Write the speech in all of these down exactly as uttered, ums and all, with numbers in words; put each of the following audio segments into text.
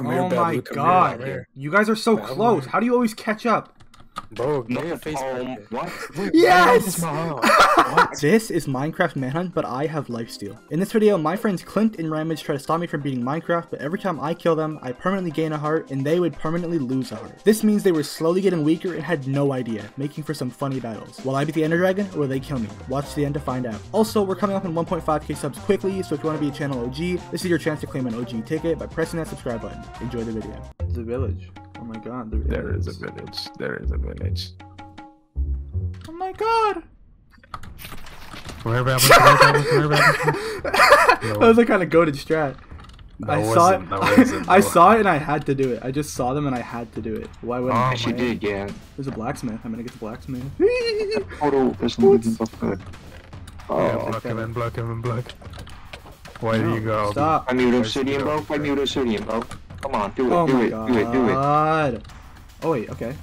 Come oh here, my Baablu, come god! Here, right you guys are so Baablu. Close. How do you always catch up? Bro, get your face back. What? Wait, yes! What? This is Minecraft Manhunt, but I have lifesteal. In this video, my friends Clint and Rammage try to stop me from beating Minecraft, but every time I kill them, I permanently gain a heart, and they would permanently lose a heart. This means they were slowly getting weaker and had no idea, making for some funny battles. Will I beat the Ender Dragon, or will they kill me? Watch the end to find out. Also, we're coming up in one point five K subs quickly, so if you want to be a channel O G, this is your chance to claim an O G ticket by pressing that subscribe button. Enjoy the video. The village. Oh my god, there, there is. is a village. There is a village. Oh my god! Wherever That was a kind of goated strat. That I saw it. That I, I saw it and I had to do it. I just saw them and I had to do it. Why wouldn't I? Oh, she did, yeah. There's a blacksmith. I'm gonna get the blacksmith. Total. There's nothing but good. Oh, yeah, block him and block him and block. Where no, do you go? Stop. I need obsidian, bro. I need obsidian, bro. Come on, do it, oh do it, God. do it, do it. Oh wait, okay.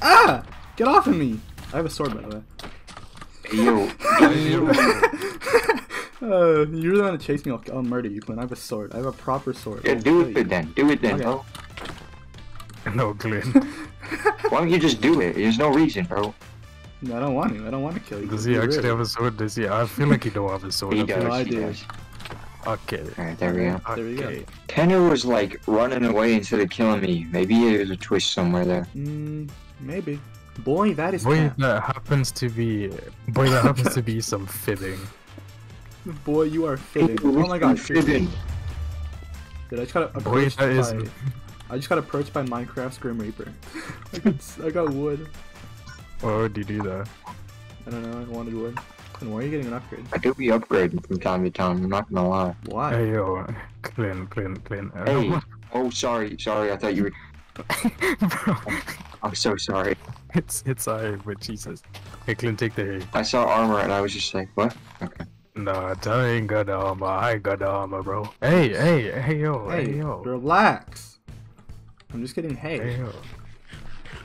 Ah! Get off of me! I have a sword, by the way. Hey, yo. uh, you really want to chase me? I'll, I'll murder you, Clint. I have a sword. I have a proper sword. Yeah, I'll do it you. then. Do it then, okay. bro. No, Clint. Why don't you just do it? There's no reason, bro. No, I don't want to. I don't want to kill you. Does he You're actually really. have a sword? Does he? I feel like he don't have a sword. He does, I he do. does. Okay. Alright, there we go. Okay. There we go. Tanner was like running away instead of killing me. Maybe there's a twist somewhere there. Mm, maybe. Boy, that is. Boy, camp. that happens to be. Boy, that happens to be some fibbing. Boy, you are fibbing. Oh my god, fibbing. Dude, I just got approached by. Is... I just got approached by Minecraft's Grim Reaper. I got, I got wood. Why would you do that? I don't know. I wanted wood. And why are you getting an upgrade? I do be upgrading from time to time, I'm not gonna lie. Why? Hey, yo, clean, clean, clean. Hey, oh, sorry, sorry, I thought you were... Bro. I'm so sorry. It's, it's I, but Jesus. Hey, Clint, take the hay. I saw armor and I was just like, what? Okay. Nah, I ain't got armor, I ain't got armor, bro. Hey, hey, hey, yo, hey, hey yo. relax. I'm just getting hay. Hey, yo.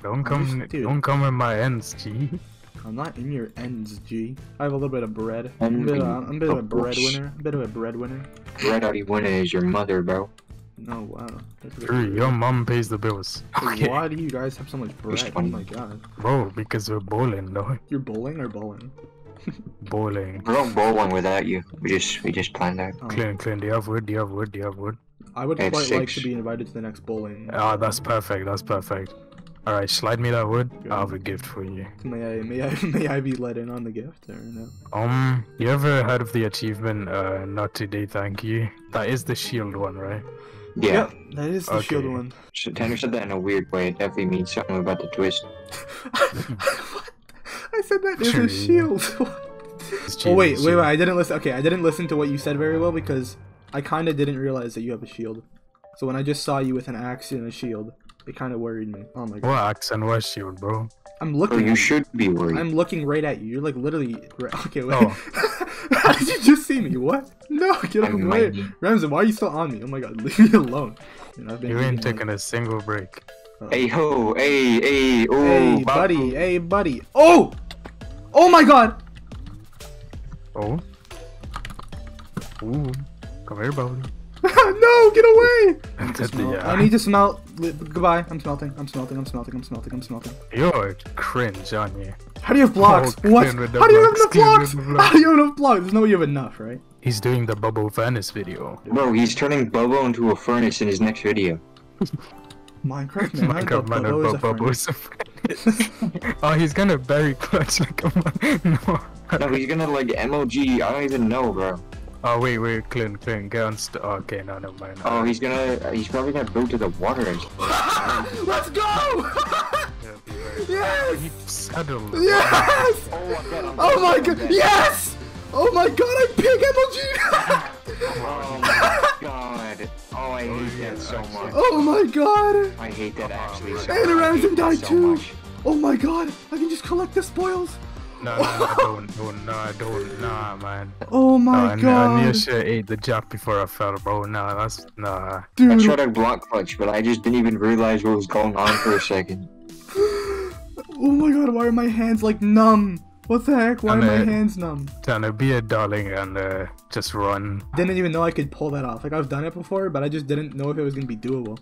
Don't come, just, don't come in my ends, G. I'm not in your ends, G. I have a little bit of bread. I'm a bit, of, I'm a bit oh, of a breadwinner. A bit of a breadwinner. Bread already winner is your mother, bro. No, wow. Dude, your mom pays the bills. Okay. Why do you guys have so much bread? Oh my god. Bro, because we're bowling, though. You're bowling or bowling? Bowling. We're not bowling without you. We just, we just planned that. Oh. Clean, clean. Do you have wood? Do you have wood? Do you have wood? I would quite six. like to be invited to the next bowling. Ah, that's perfect. That's perfect. Alright, slide me that wood. I have a gift for you. May I, may I, may I be let in on the gift or no? Um, you ever heard of the achievement, uh, not today, thank you? That is the shield one, right? Yeah. Yep, that is the okay. shield one. Tanner said that in a weird way. It definitely means something about the twist. What? I said that is a shield. Oh, wait, wait, wait, I didn't listen. Okay, I didn't listen to what you said very well because I kind of didn't realize that you have a shield. So when I just saw you with an axe and a shield, it kind of worried me. Oh my god. What axe and what shield, bro? I'm looking. Bro, you should be worried. I'm looking right at you. You're like literally. Right... Okay, wait. Oh. How did you just see me? What? No, get out of the way. Ramzan, why are you still on me? Oh my god, leave me alone. You know, I've been you ain't taking a single break. Uh-oh. Hey ho, hey, hey, oh. Hey buddy, hey buddy. Oh! Oh my god! Oh? Ooh. Come here, Baablu. No, get away! I need to smelt. Yeah. I need to smelt. Goodbye. I'm smelting. I'm smelting. I'm smelting. I'm smelting. I'm smelting. You're cringe, aren't you? How do you have blocks? Oh, what? How do blocks. you have enough blocks? blocks? How do you have enough blocks? There's no way you have enough, right? He's doing the Bubble Furnace video. Bro, he's turning Bubble into a furnace in his next video. Minecraft man, Minecraft man, Bubble, Bubble is a furnace. Oh, he's gonna bury clutch like a man. No. No, he's gonna like M L G. I don't even know, bro. Oh wait, wait, Clint, Clint, get on st- oh, okay, no, never mind. No. Oh, he's gonna- he's probably gonna go to the water and- Let's go! Yes! He settled. Yes! Oh my god, yes! Oh my god, I pig M L G! Oh my god. Oh, I hate that so much. Oh my god! I hate that actually so much. And Ramzan died too! Oh my god, I can just collect the spoils! No, no, no, don't, don't, nah, don't, nah, man. Oh my uh, god. I near sure ate the jump before I fell, bro. Nah, that's, nah. Dude. I tried to block clutch, but I just didn't even realize what was going on for a second. Oh my god, why are my hands like numb? What the heck? Why Tanner, are my hands numb? Tanner, be a darling and uh, just run. Didn't even know I could pull that off. Like, I've done it before, but I just didn't know if it was going to be doable.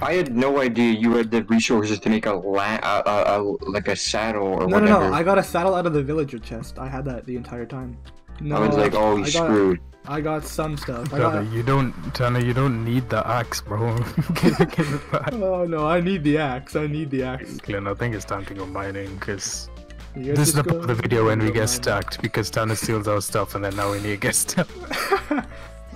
I had no idea you had the resources to make a, la a, a, a like a saddle or no, whatever. No, no, I got a saddle out of the villager chest. I had that the entire time. No, I was like, oh, you screwed. I got some stuff. Tanner, I got... you don't, Tanner, you don't need the axe, bro. Give it back. Oh no, I need the axe. I need the axe. Clint, I think it's time to go mining because. This is the part of the video when we get stacked because Tanner steals our stuff and then now we need to get stacked.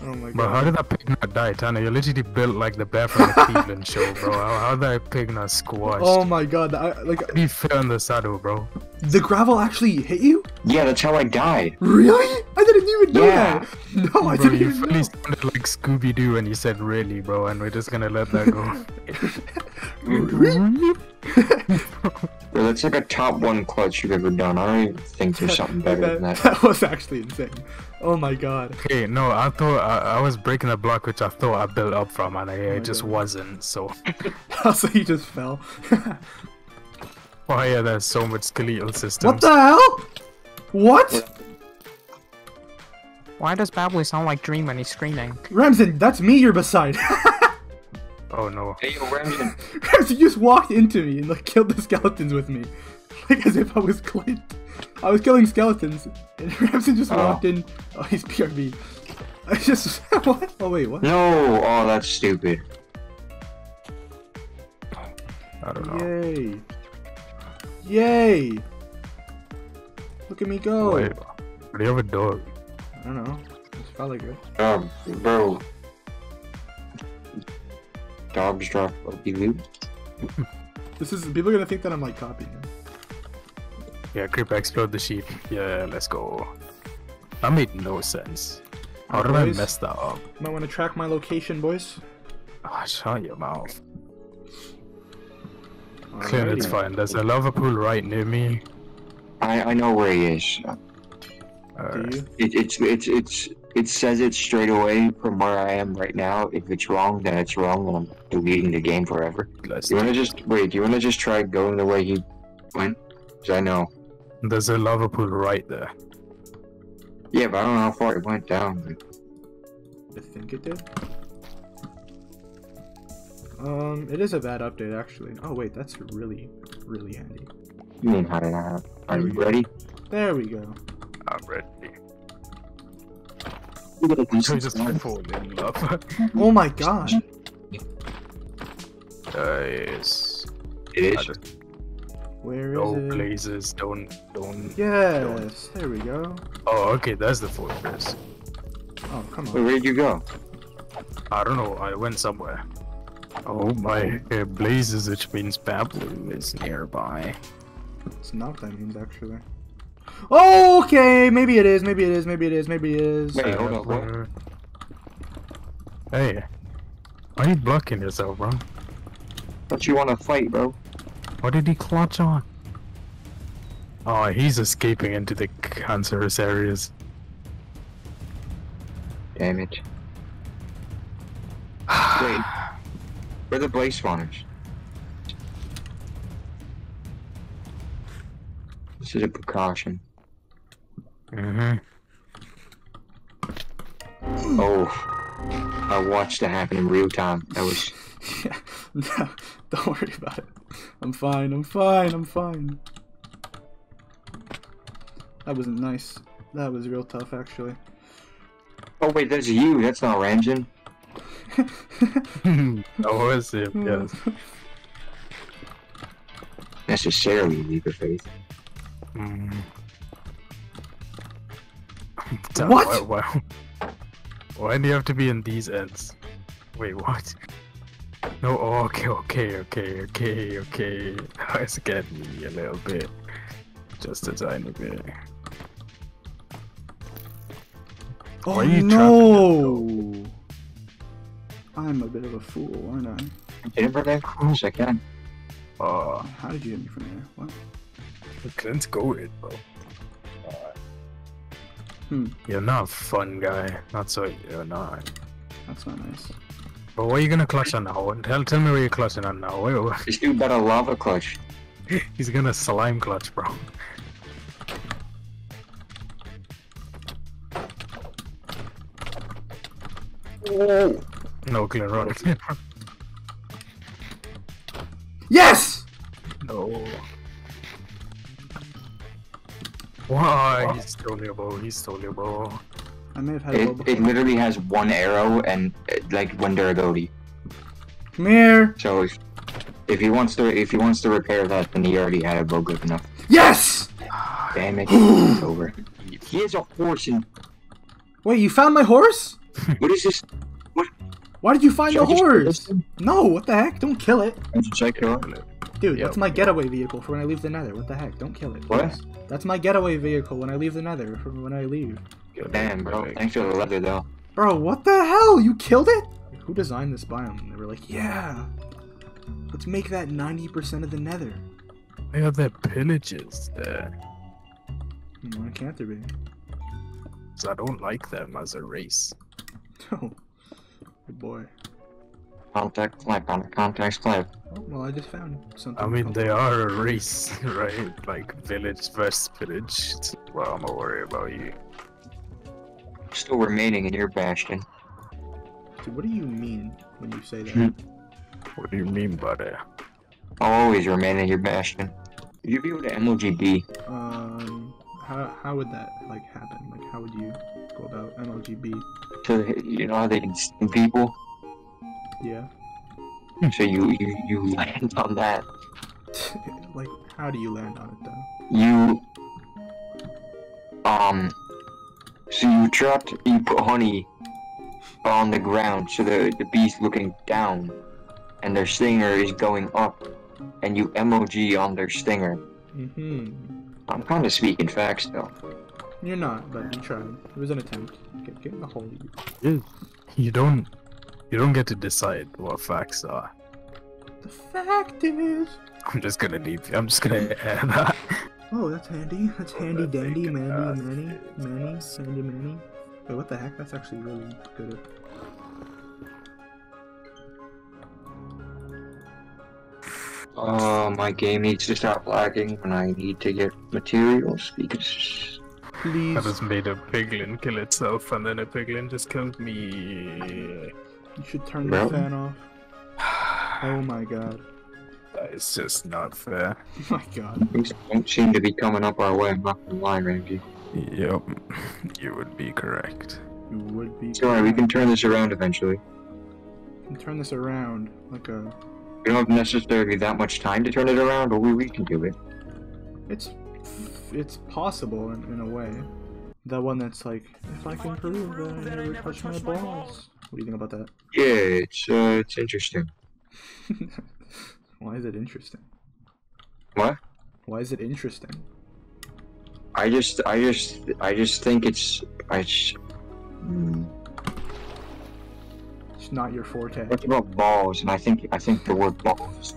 Oh my god. Bro, how did that pig not die, Tanner? You're literally built like the bear from the Piglin show, bro. How, how did that pig not squashed? Oh my god. I, like, he fell in the saddle, bro. The gravel actually hit you? Yeah, that's how I died. Really? I didn't even know yeah. that. No, I bro, didn't even know. Bro, you fully sounded like Scooby-Doo when you said really, bro, and we're just gonna let that go. Bro, that's like a top one clutch you've ever done. I don't even think there's something better that, than that. That was actually insane. Oh my god. Okay, no, I thought I, I was breaking a block which I thought I built up from, and I, oh it just god. wasn't. So, so you just fell. Oh yeah, there's so much skeletal systems. What the hell? What? Why does Baablu sound like Dream when he's screaming? Ramzan, that's me you're beside. Oh no. Hey, yo, Ramzan. Ramzan just walked into me and like killed the skeletons with me. Like as if I was Clint. I was killing skeletons and Ramzan just oh. walked in. Oh, he's P R B. I just... what? Oh wait, what? No! Oh, that's stupid. I don't know. Yay. Yay! Look at me go! Wait, do you have a dog? I don't know. It's probably good. Um, bro. Dogs drop loot. This is- people are gonna think that I'm like copying him. Yeah, creeper explode the sheep. Yeah, let's go. That made no sense. How did I mess that up? Might wanna track my location, boys. Ah, oh, shut your mouth. Clear, it's fine. There's a lava pool right near me. I I know where he is. Uh, it, it's it's it's it says it straight away from where I am right now. If it's wrong, then it's wrong, and I'm deleting the game forever. Let's you wanna just wait? Do you wanna just try going the way he went? Cause I know. There's a lava pool right there. Yeah, but I don't know how far it went down. I think it did. Um, it is a bad update, actually. Oh, wait, that's really, really handy. You mean how did I have? Are you ready? There we go. I'm ready. Just in love. Oh my god. Nice. It is. Where is no it? No blazes, don't, don't. Yes, don't. There we go. Oh, okay, that's the fortress. Oh, come on. Wait, where did you go? I don't know, I went somewhere. Oh my, uh, Blazes, which means Baablu is nearby. It's not what that means, actually. Oh, okay, maybe it is, maybe it is, maybe it is, maybe it is. Wait, uh, hold on, what? Hey, why are you blocking yourself, bro? Don't you want to fight, bro? What did he clutch on? Oh, he's escaping into the cancerous areas. Damn it. Wait. Where are the blaze spawners? This is a precaution. Mm-hmm. Oh, I watched that happen in real time. That was. Yeah, no, don't worry about it. I'm fine. I'm fine. I'm fine. That wasn't nice. That was real tough, actually. Oh wait, that's you. That's not Ramzan. That was it, yes. Necessarily leap of faith. Mm. What? Why, why, why do you have to be in these ends? Wait, what? No, oh, okay, okay, okay, okay, okay. That scared me a little bit. Just a tiny bit. Oh, why are you no! trapping? I'm a bit of a fool, aren't I? I did it for that. Yes, I can. Uh, How did you hit me from here? What? Clint's goated, bro. Uh, hmm. You're not a fun guy. Not so you're not. That's not nice. But what are you gonna clutch on now? Tell, tell me what you're clutching on now. This dude got a lava clutch. He's gonna slime clutch, bro. Whoa! No, Clint, run. Yes! No. Why? He's totally a bow. He's totally a bow. I may have had it, a bow. It literally has one arrow and like one durability. Come here. So if, if he wants to, if he wants to repair that, then he already had a bow good enough. Yes! Damn it! It's over. He has a horse in. Wait, you found my horse? What is this? What? Why did you find Should the horse? No, what the heck? Don't kill it. Dude, yep. That's my getaway vehicle for when I leave the Nether. What the heck? Don't kill it. What? That's my getaway vehicle when I leave the Nether. For when I leave. Damn, bro. Thanks for the leather, though. Bro, what the hell? You killed it? Who designed this biome? They were like, yeah, let's make that ninety percent of the Nether. Why are there pillages there? Why can't there be? Because I don't like them as a race. No. Good boy. Contact clip on the contact clip. Oh, well, I just found something. I mean, they are a race, right? Like village versus village. Well, I'm gonna worry about you. Still remaining in your bastion. Dude, what do you mean when you say that? What do you mean by that? I'll always remain in your bastion. Would you be able to M L G B? Um, how how would that like happen? Like, how would you go about M L G B? So you know how they can sting people. Yeah. So you, you you land on that. Like, how do you land on it though? You um. So you trapped. You put honey on the ground, so the the bee's looking down, and their stinger is going up, and you M L G on their stinger. Mhm. I'm kind of speaking facts though. You're not, but you tried. It was an attempt. Get get a hold of you. You don't. You don't get to decide what facts are. The fact is... I'm just gonna leave you. I'm just gonna add that. Oh, that's handy. That's handy dandy, mandy, manny, manny, sandy, manny. Wait, what the heck? That's actually really good. Oh, my game needs to stop lagging when I need to get materials because... Please. I just made a piglin kill itself and then a piglin just killed me. You should turn the fan off. Oh my god. That is just not fair. My god. Things don't seem to be coming up our way, I'm not gonna lie, Randy. Yep. You would be correct. You would be Sorry, correct. We can turn this around eventually. We can turn this around, like a... We don't have necessarily that much time to turn it around, but we, we can do it. It's... It's possible, in, in a way. That one that's like, if I can improve, then I never touch my balls. What do you think about that? Yeah, it's uh, it's interesting. Why is it interesting? What? Why is it interesting? I just, I just, I just think it's, I just, mm. It's not your forte. It's about balls, and I think, I think the word balls.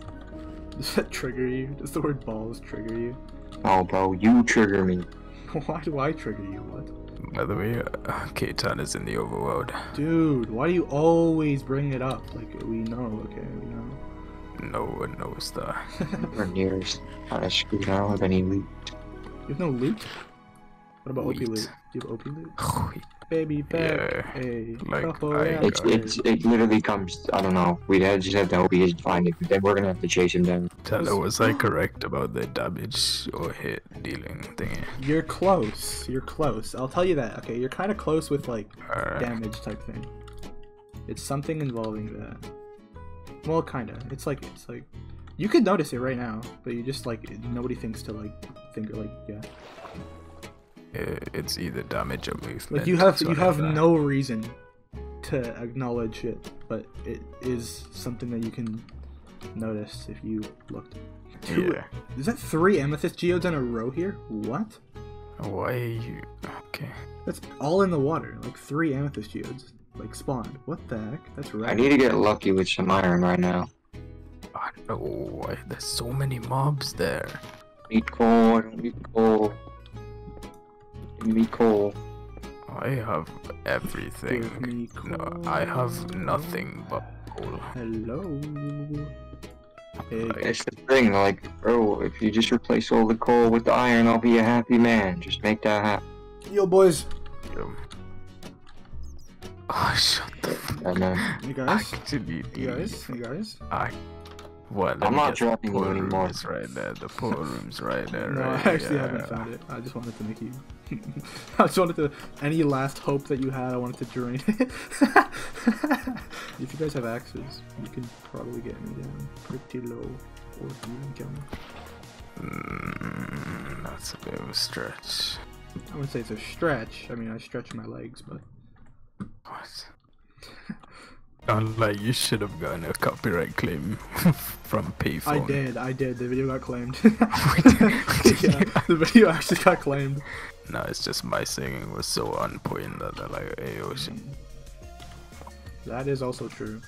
Does that trigger you? Does the word balls trigger you? Oh, bro, you trigger me. Why do I trigger you? What? By the way, uh, K-Tan is in the overworld. Dude, why do you always bring it up? Like, we know, okay, we know. No one knows that. We're nearest. I don't have any loot. You have no loot? What about Wheat. O P loot? Do you have O P loot? Wheat. Baby back. Yeah. Hey. Like, oh, yeah. it's, it's, it literally comes, I don't know. We just have to hope he doesn't find it, but then we're gonna have to chase him down. Tanner, was I correct about the damage or hit dealing thingy? You're close. You're close. I'll tell you that. Okay, you're kind of close with, like, right. damage type thing. It's something involving that. Well, kind of. It's like, it's like, you could notice it right now, but you just, like, nobody thinks to, like, think, like, yeah. It's either damage or movement. Like you have you have no reason to acknowledge it, but it is something that you can notice if you looked. Two, yeah. Is that three Amethyst Geodes in a row here? What? Why are you okay? That's all in the water. Like three Amethyst Geodes, like spawned. What the heck? That's right. I need to get lucky with some iron right now. I don't know why. There's so many mobs there. I need coal. I don't need coal. Give me coal. I have everything. Give me coal. No, I have nothing but coal. Hello. Like, it's the thing, like, bro, if you just replace all the coal with the iron, I'll be a happy man. Just make that happen. Yo, boys. Yo. Oh, shut the fuck up, man. You guys? You guys? You guys? I... What? I'm not dropping you anymore. It's right there. The pool room's right there. No, right I actually there. haven't found it. I just wanted to make you... I just wanted to... Any last hope that you had, I wanted to drain it. If you guys have axes, you can probably get me down pretty low. Or you can kill me. Mm, that's a bit of a stretch. I wouldn't say it's a stretch. I mean, I stretch my legs, but... What? I'm like, you should have gotten a copyright claim from Payphone. I did, I did. The video got claimed. Yeah, the video actually got claimed. No, it's just my singing was so on point that they're like, hey, ocean. That is also true.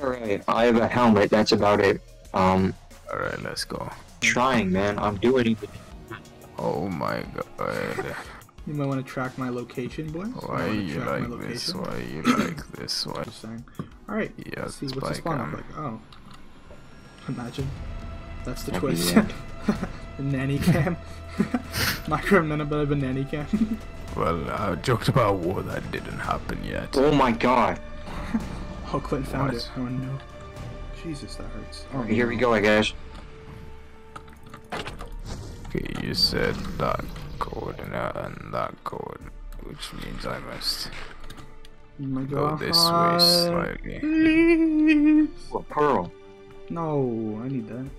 Alright, I have a helmet. That's about it. Um. Alright, let's go. Trying, man. I'm doing it. Oh my god. You might want to track my location, boys. Why you, you like this? Why you like this? Why? Alright, yeah, let's see what's the spawn up like. Oh. Imagine. That's the twist. The nanny cam. Minecraft none about a nanny cam. Well, I joked about war that didn't happen yet. Oh my god. Oh, Clint found what? it. Oh no. Jesus, that hurts. Oh, here we go, I guess. Okay, you said that. Coordinate and that code, which means I must go this way slightly. Please. What, pearl? No, I need that.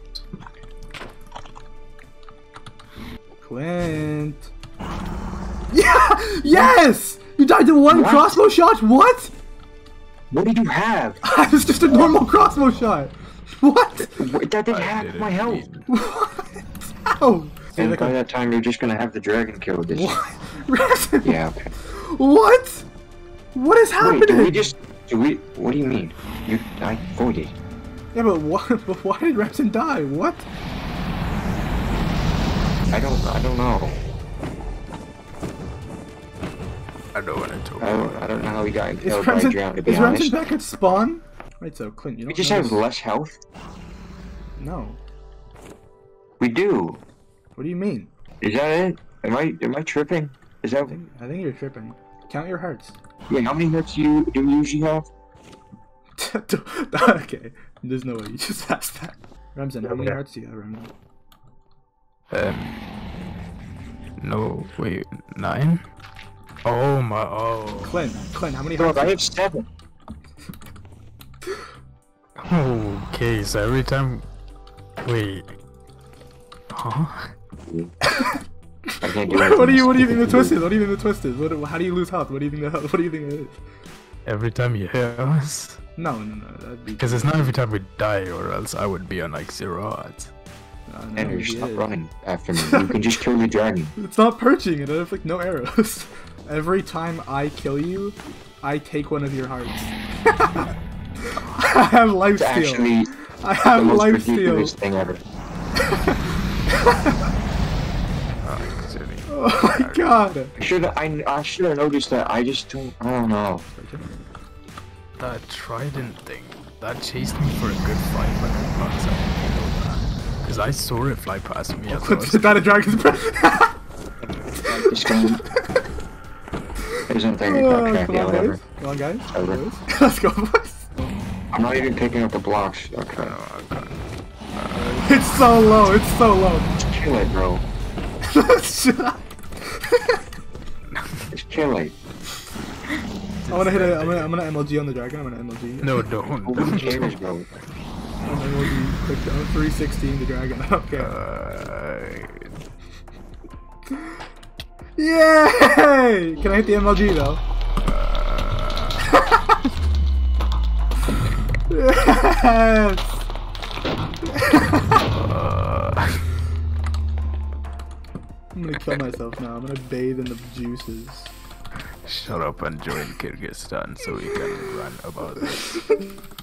Clint. Yeah! Yes! You died to one what? crossbow shot? What? What did you have? It was just a normal crossbow shot. What? That didn't hack my health. What? Ow! And like by a... that time, you're just gonna have the dragon killed. What? Yeah. Okay. What? What is happening? Wait, do we just? Do we? What do you mean? You died forty. Yeah, but why? But why did Repson die? What? I don't. I don't know. I don't want to talk. I don't. I don't know how he got killed by drowned. To be honest. Is Repson back at spawn? Wait, so Clint, you don't. We just have less health. No. We do. What do you mean? Is that it? Am I am I tripping? Is that? I think, I think you're tripping. Count your hearts. Wait, how many hearts do you do you usually have? Okay, there's no way you just asked that. Ramzan, how okay. many hearts do you have, Ramzan? Um, no, wait, nine. Oh my! Oh. Clint, Clint, how many hearts? Bro, I have seven. Okay, so every time, wait, huh? I can't do what do you What do you think the twist is? What do you think the twist is? What, how do you lose health? What do you think the What do you think it is? Every time you hit us? No, no, no. That'd be. Because it's not every time we die, or else I would be on like zero odds. Uh, no, Ender, stop it. running after me. You can just kill the dragon. It's not perching. It has like no arrows. Every time I kill you, I take one of your hearts. I have life steal. Actually, I have the most life ridiculous steal. thing ever. Oh my god! Should I? I should have noticed that. I just don't. I don't know. That trident thing that chased me for a good five hundred bucks. I didn't know that because I saw it fly past me. Oh, is that a dragon's breath? Isn't that okay? Yeah, whatever. Come on, guys. Over. Let's go, boys. I'm not even picking up the blocks. Okay. Oh, okay. It's so low, it's so low. Just kill it, bro. Just kill it. I wanna hit a, I'm gonna, I'm gonna M L G on the dragon, I'm gonna M L G. No, don't. Who don't cares, bro? I'm gonna M L G, click down, three sixteen the dragon, I don't care. Uh... Yay! Can I hit the M L G, though? Uh... Yes! uh, I'm gonna kill myself now. I'm gonna bathe in the juices. Shut up and join Kyrgyzstan so we can rant about this.